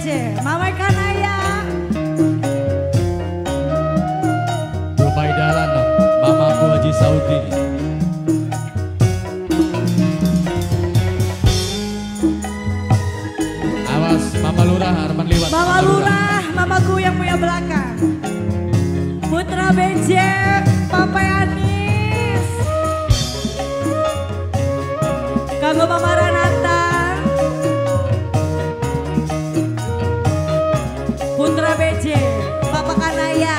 Aja, Mama Kanaya. Rumah idalan, mamaku Haji Saudi. Awas, Mama Lurah Arman Liwat. Mama Lurah, mamaku yang punya belakang. Putra Benje, Papa Yanis. Kanggo Mama Ranata. Putra BJ, Papa Kanaya.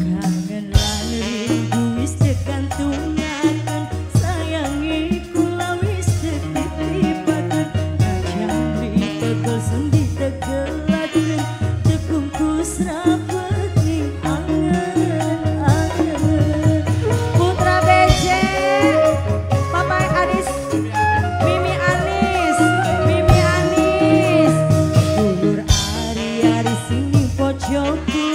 Kangen lalu wis tekantungakan, sayangi kula wis tetipatan, ajari tegel sendi tegelaken, tekungkus rapet ning angen-angen. Putra BJ, Papa Anis.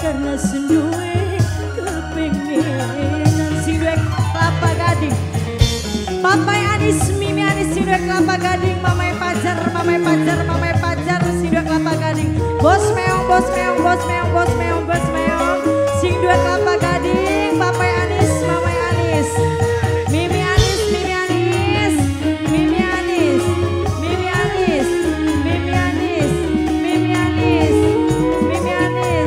Karena senduwe kepengenan Siduek Kelapa Gading, Papai Anis, Mimi Anis, Siduek Kelapa Gading, Mamai Pajar, Mamai Pajar, Mamai Pajar, Siduek Kelapa Gading, Bos Meong, Bos Meong, Bos Meong, Bos Meong, Bos Meong, Siduek Kelapa Gading, Papai Anis, Mamai Anis, Mimi Anis, Mimi Anis, Mimi Anis, Mimi Anis, Mimi Anis, Mimi Anis, Mimi Anis. Mimi Ade,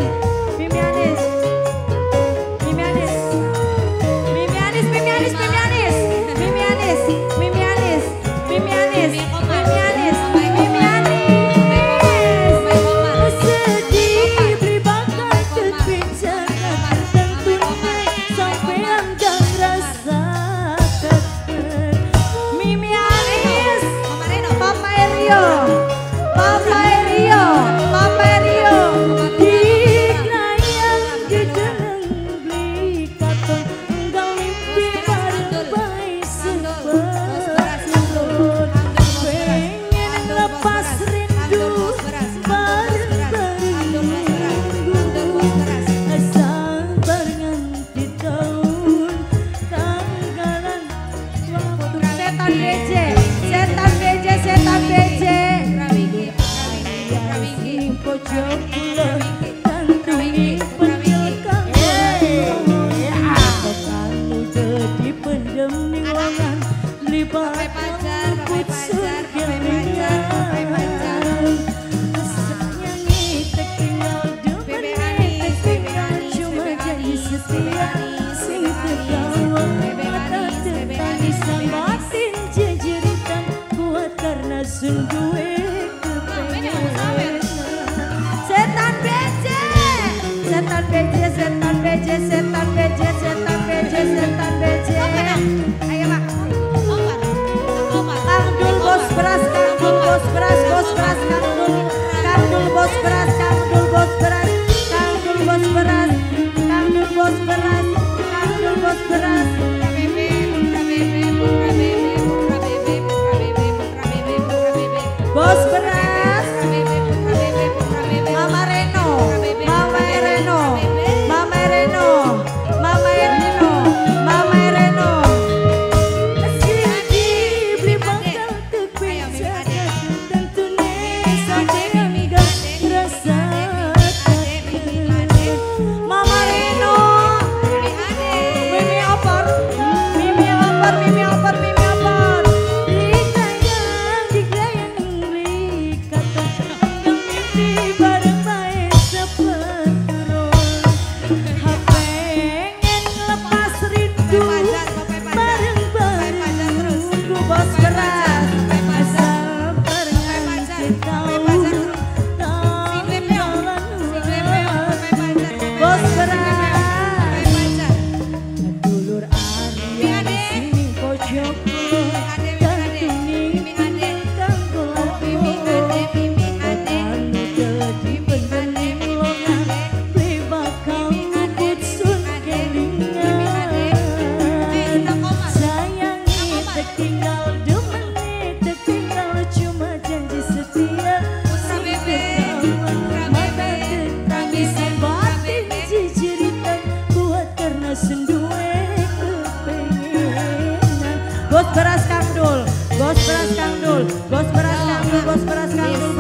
bos keras sekali.